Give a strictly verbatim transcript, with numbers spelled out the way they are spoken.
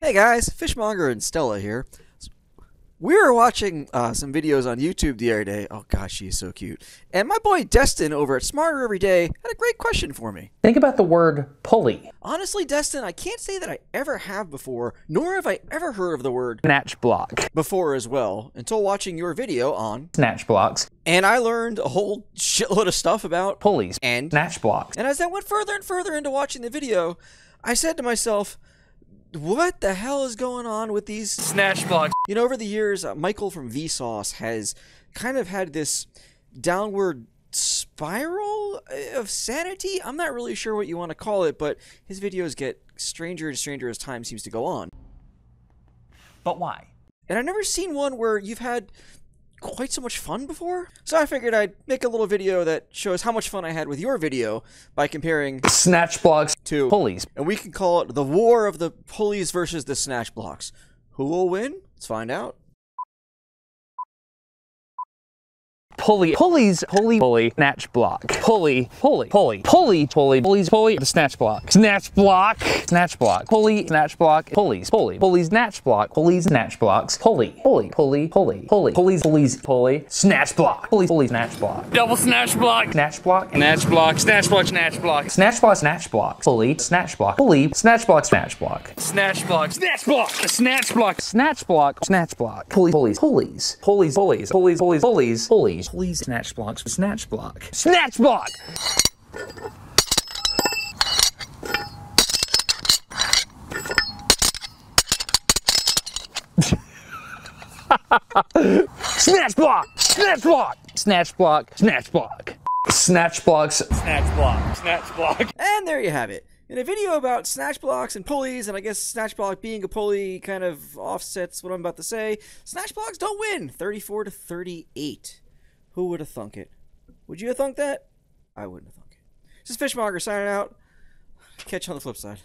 Hey guys, Fishmonger and Stella here. We were watching uh, some videos on YouTube the other day. Oh gosh, she is so cute. And my boy Destin over at Smarter Every Day had a great question for me. Think about the word pulley. Honestly, Destin, I can't say that I ever have before, nor have I ever heard of the word snatch block before as well, until watching your video on snatch blocks. And I learned a whole shitload of stuff about pulleys and snatch blocks. And as I went further and further into watching the video, I said to myself, what the hell is going on with these snatch blocks? You know, over the years, uh, Michael from Vsauce has kind of had this downward spiral of sanity? I'm not really sure what you want to call it, but his videos get stranger and stranger as time seems to go on. But why? And I've never seen one where you've had quite so much fun before, so I figured I'd make a little video that shows how much fun I had with your video by comparing snatch blocks to pulleys, and we can call it the war of the pulleys versus the snatch blocks. Who will win? Let's find out. Pulley, pulleys, pulley, pulley, snatch block, pulley, pulley, pulley, pulley, pulley, pulleys, pulley, the snatch block, snatch block, snatch block, pulley, snatch block, pulleys, pulley, pulleys, snatch block, pulleys, snatch blocks, pulley, pulley, pulley, pulley, pulley, pulleys, pulleys, pulley, snatch block, pulley, pulley, snatch block, double snatch block, snatch block, snatch block, snatch block, snatch block, snatch block, snatch block, pulley, snatch block, pulley, snatch block, snatch block, snatch block, snatch block, snatch block, snatch block, snatch block, pulley, pulleys, pulleys, pulleys, pulleys, pulleys, pulleys, pulleys, pulleys. Please, snatch blocks, snatch block, snatch block! Snatch block, snatch block, snatch block, snatch block, snatch blocks, snatch block, snatch block. And there you have it. In a video about snatch blocks and pulleys, and I guess snatch block being a pulley kind of offsets what I'm about to say, snatch blocks don't win, thirty-four to thirty-eight. Who would have thunk it? Would you have thunk that? I wouldn't have thunk it. This is Fishmonger signing out. Catch you on the flip side.